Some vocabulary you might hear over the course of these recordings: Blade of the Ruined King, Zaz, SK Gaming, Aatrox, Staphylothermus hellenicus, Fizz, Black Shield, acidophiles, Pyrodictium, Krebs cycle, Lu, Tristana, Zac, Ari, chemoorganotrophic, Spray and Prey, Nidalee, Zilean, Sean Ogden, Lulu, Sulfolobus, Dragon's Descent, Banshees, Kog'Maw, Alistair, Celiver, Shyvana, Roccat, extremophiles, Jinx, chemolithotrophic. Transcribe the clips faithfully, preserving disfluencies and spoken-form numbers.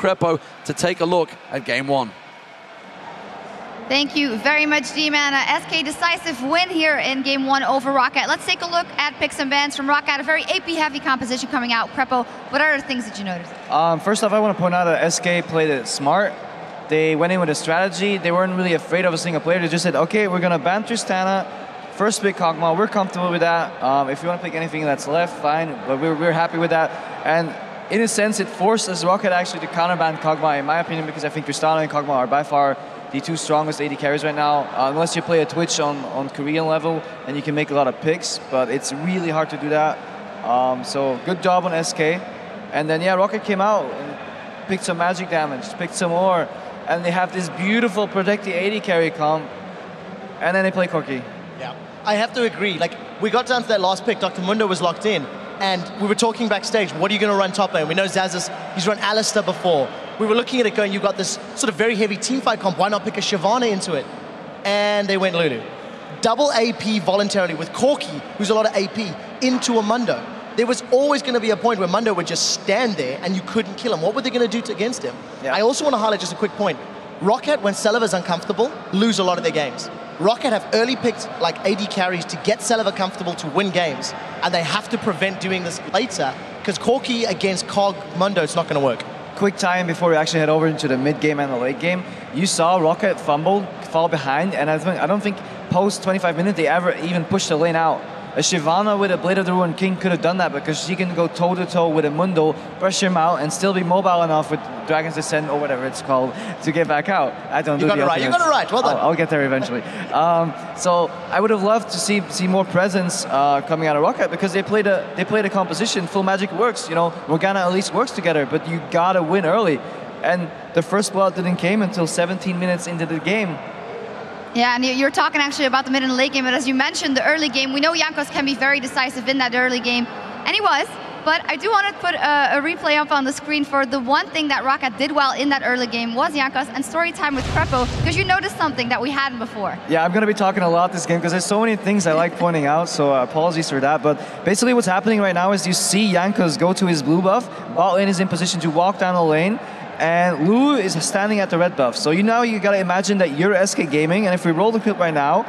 Krepo to take a look at game one. Thank you very much, D-Mana. S K decisive win here in game one over Roccat. Let's take a look at picks and bans from Roccat. A very A P-heavy composition coming out. Krepo, what are the things that you noticed? Um, first off, I want to point out that S K played it smart. They went in with a strategy. They weren't really afraid of a single player. They just said, okay, we're going to ban Tristana. First pick Kog'Maw, we're comfortable with that. Um, if you want to pick anything that's left, fine. But we're, we're happy with that. And in a sense, it forces Roccat actually to counterban Kog'Maw, in my opinion, because I think Tristana and Kog'Maw are by far the two strongest A D carries right now, uh, unless you play a Twitch on, on Korean level and you can make a lot of picks, but it's really hard to do that. Um, so good job on S K. And then yeah, Roccat came out and picked some magic damage, picked some more, and they have this beautiful protect the A D carry comp, and then they play Corki. Yeah, I have to agree. Like, we got down to that last pick, Doctor Mundo was locked in, and we were talking backstage, what are you going to run top lane? We know Zaz is, he's run Alistair before. We were looking at it going, you've got this sort of very heavy teamfight comp, why not pick a Shyvana into it? And they went Lulu. Double A P voluntarily with Corki, who's a lot of A P, into a Mundo. There was always going to be a point where Mundo would just stand there and you couldn't kill him. What were they going to do against him? Yeah. I also want to highlight just a quick point. Roccat, when Celiver's uncomfortable, lose a lot of their games. Roccat have early picked like A D carries to get Celiver comfortable to win games, and they have to prevent doing this later, because Corki against Cog Mundo, it's not going to work. Quick time before we actually head over into the mid game and the late game, you saw Roccat fumble, fall behind, and I, think, I don't think post twenty-five minutes they ever even pushed the lane out. A Shyvana with a Blade of the Ruined King could have done that, because she can go toe to toe with a Mundo, pressure him out, and still be mobile enough with Dragon's Descent or whatever it's called to get back out. I don't you do got the it right. You got it right. Well done. I'll, I'll get there eventually. um, so I would have loved to see see more presence uh, coming out of Roccat, because they played a they played a composition. Full magic works. You know, Morgana at least works together, but you gotta win early, and the first blood didn't came until seventeen minutes into the game. Yeah, and you were talking actually about the mid and late game, but as you mentioned, the early game, we know Jankos can be very decisive in that early game, and he was, but I do want to put a, a replay up on the screen for the one thing that Roccat did well in that early game was Jankos, and story time with Krepo, because you noticed something that we hadn't before. Yeah, I'm going to be talking a lot this game, because there's so many things I like pointing out, so uh, apologies for that, but basically what's happening right now is you see Jankos go to his blue buff, Ballin is in position to walk down the lane, and Lu is standing at the red buff. So you now you gotta imagine that you're S K Gaming, and if we roll the clip right now,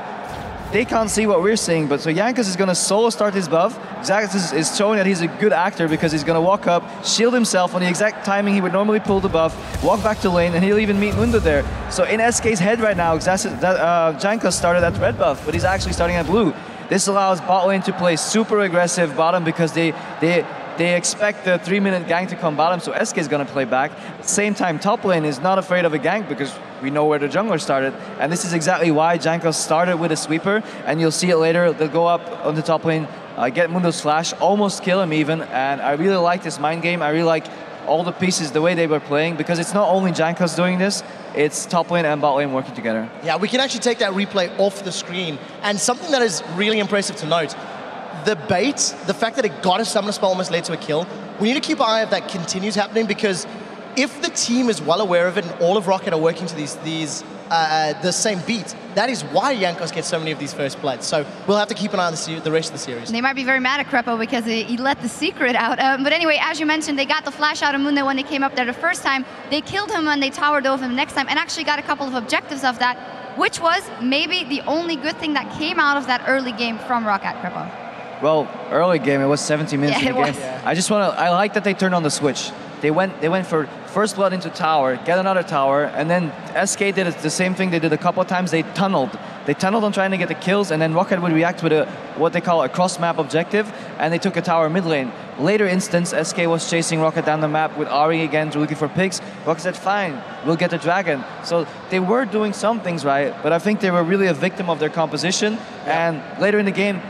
they can't see what we're seeing, but so Jankos is gonna solo start his buff. Zac is, is showing that he's a good actor, because he's gonna walk up, shield himself on the exact timing he would normally pull the buff, walk back to lane, and he'll even meet Mundo there. So in S K's head right now, Zac, uh, Jankos started at the red buff, but he's actually starting at blue. This allows bot lane to play super aggressive bottom, because they, they They expect the three-minute gank to come bottom, so S K is going to play back. Same time, top lane is not afraid of a gank, because we know where the jungler started. And this is exactly why Jankos started with a sweeper, and you'll see it later. They'll go up on the top lane, uh, get Mundo's flash, almost kill him even. And I really like this mind game. I really like all the pieces, the way they were playing, because it's not only Jankos doing this, it's top lane and bot lane working together. Yeah, we can actually take that replay off the screen. And something that is really impressive to note, the bait, the fact that it got a summoner spell almost led to a kill, we need to keep an eye if that continues happening, because if the team is well aware of it and all of Roccat are working to these, these uh, the same beat, that is why Jankos gets so many of these first bloods. So we'll have to keep an eye on the, the rest of the series. They might be very mad at Krepo because he, he let the secret out. Um, but anyway, as you mentioned, they got the flash out of Mundo when they came up there the first time. They killed him and they towered over him next time, and actually got a couple of objectives of that, which was maybe the only good thing that came out of that early game from Roccat, Krepo. Well, early game, it was seventeen minutes yeah, in the game. Yeah. I just want to, I like that they turned on the switch. They went They went for first blood into tower, get another tower, and then S K did the same thing they did a couple of times. They tunneled. They tunneled on trying to get the kills, and then Roccat would react with a what they call a cross-map objective, and they took a tower mid lane. Later instance, S K was chasing Roccat down the map with Ari again, looking for picks. Roccat said, fine, we'll get the dragon. So they were doing some things right, but I think they were really a victim of their composition, yeah. And later in the game,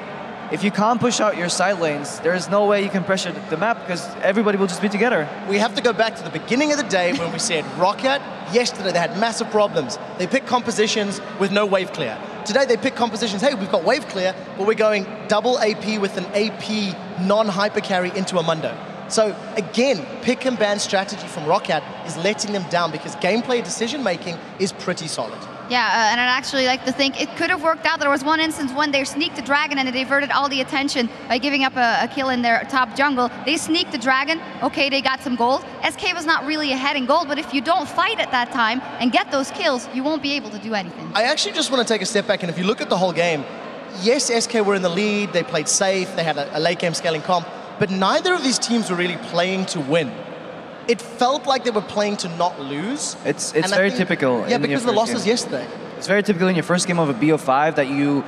if you can't push out your side lanes, there is no way you can pressure the map, because everybody will just be together. We have to go back to the beginning of the day when we said Roccat, yesterday they had massive problems. They picked compositions with no wave clear. Today they pick compositions, hey, we've got wave clear, but we're going double A P with an A P non-hyper carry into a Mundo. So again, pick and ban strategy from Roccat is letting them down, because gameplay decision making is pretty solid. Yeah, uh, and I'd actually like to think it could have worked out. There was one instance when they sneaked the dragon and it diverted all the attention by giving up a, a kill in their top jungle. They sneaked the dragon, okay, they got some gold. S K was not really ahead in gold, but if you don't fight at that time and get those kills, you won't be able to do anything. I actually just want to take a step back, and if you look at the whole game, yes, S K were in the lead, they played safe, they had a, a late game scaling comp, but neither of these teams were really playing to win. It felt like they were playing to not lose. It's it's very typical. Yeah, because the losses yesterday. It's very typical in your first game of a B O five that you,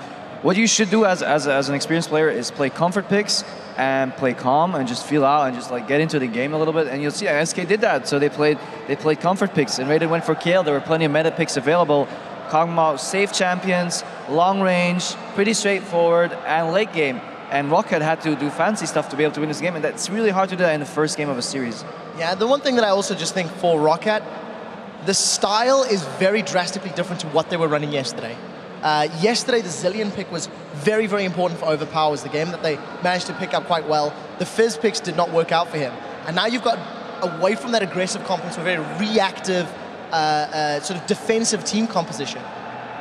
what you should do as, as, as an experienced player is play comfort picks and play calm and just feel out and just like get into the game a little bit. And you'll see S K did that. So they played they played comfort picks and Raided went for Kale. There were plenty of meta picks available. Kog'Maw, safe champions, long range, pretty straightforward, and late game. And Roccat had to do fancy stuff to be able to win this game, and that's really hard to do that in the first game of a series. Yeah, the one thing that I also just think for Roccat, the style is very drastically different to what they were running yesterday. Uh, yesterday, the Zilean pick was very, very important for Overpower, was the game that they managed to pick up quite well. The Fizz picks did not work out for him. And now you've got away from that aggressive component to a very reactive, uh, uh, sort of defensive team composition.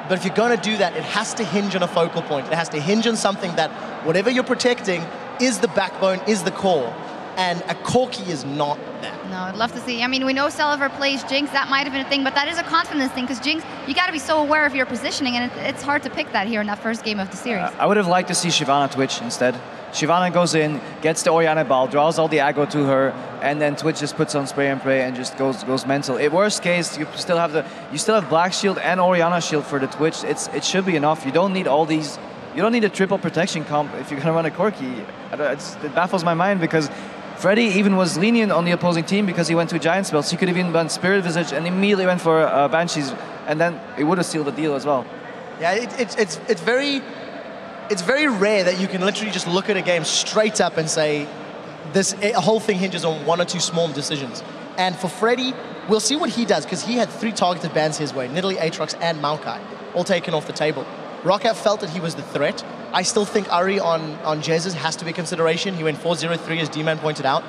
But if you're going to do that, it has to hinge on a focal point. It has to hinge on something that whatever you're protecting is the backbone, is the core. And a Corki is not that. No, I'd love to see. I mean, we know Celiver plays Jinx. That might have been a thing, but that is a confidence thing, because Jinx, you got to be so aware of your positioning, and it, it's hard to pick that here in that first game of the series. Uh, I would have liked to see Shyvana Twitch instead. Shyvana goes in, gets the Orianna ball, draws all the aggro to her, and then Twitch just puts on Spray and Prey and just goes goes mental. In worst case, you still have the you still have Black Shield and Orianna Shield for the Twitch. It's it should be enough. You don't need all these. You don't need a triple protection comp if you're gonna run a Corki. I don't, it's, it baffles my mind because Freddy even was lenient on the opposing team because he went to Giant Spells. He could have even done Spirit Visage and immediately went for uh, Banshees, and then it would have sealed the deal as well. Yeah, it, it, it's, it's, very, it's very rare that you can literally just look at a game straight up and say, this it, whole thing hinges on one or two small decisions. And for Freddy, we'll see what he does, because he had three targeted bans his way, Nidalee, Aatrox, and Maokai, all taken off the table. Roccat felt that he was the threat. I still think Ari on, on Jazz's has to be a consideration. He went four zero three, as D-Man pointed out.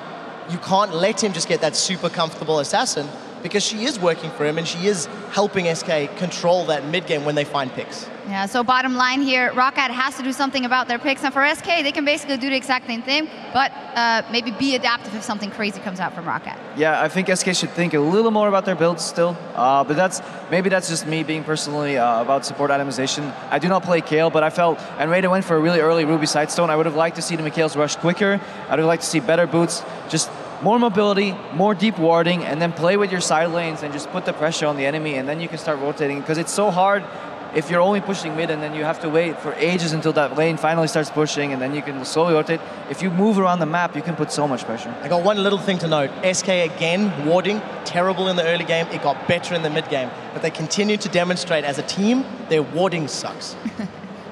You can't let him just get that super comfortable assassin, because she is working for him and she is helping S K control that mid-game when they find picks. Yeah, so bottom line here, Roccat has to do something about their picks. And for S K, they can basically do the exact same thing, but uh, maybe be adaptive if something crazy comes out from Roccat. Yeah, I think S K should think a little more about their builds still. Uh, but that's maybe that's just me being personally uh, about support itemization. I do not play Kale, but I felt, and Raiden went for a really early Ruby Sidestone. I would have liked to see the Mikhail's rush quicker. I would have liked to see better boots. Just more mobility, more deep warding, and then play with your side lanes and just put the pressure on the enemy, and then you can start rotating. Because it's so hard if you're only pushing mid, and then you have to wait for ages until that lane finally starts pushing, and then you can slowly rotate. If you move around the map, you can put so much pressure. I got one little thing to note. S K again, warding, terrible in the early game. It got better in the mid game. But they continue to demonstrate as a team, their warding sucks.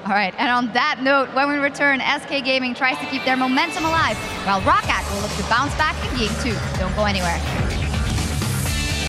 All right, and on that note, when we return, S K Gaming tries to keep their momentum alive, while Roccat will look to bounce back in game two. Don't go anywhere.